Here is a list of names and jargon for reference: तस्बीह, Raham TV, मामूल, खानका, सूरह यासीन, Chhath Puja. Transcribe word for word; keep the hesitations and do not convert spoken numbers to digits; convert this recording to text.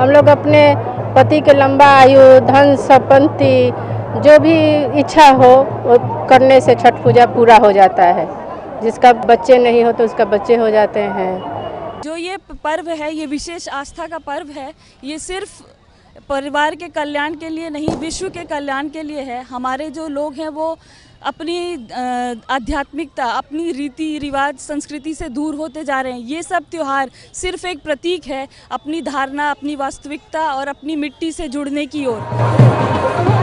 हम लोग अपने पति के लंबा आयु, धन संपत्ति, जो भी इच्छा हो वो करने से छठ पूजा पूरा हो जाता है। जिसका बच्चे नहीं हो तो उसका बच्चे हो जाते हैं। जो ये पर्व है, ये विशेष आस्था का पर्व है। ये सिर्फ परिवार के कल्याण के लिए नहीं, विश्व के कल्याण के लिए है। हमारे जो लोग हैं वो अपनी आध्यात्मिकता, अपनी रीति रिवाज, संस्कृति से दूर होते जा रहे हैं। ये सब त्यौहार सिर्फ एक प्रतीक है अपनी धारणा, अपनी वास्तविकता और अपनी मिट्टी से जुड़ने की ओर।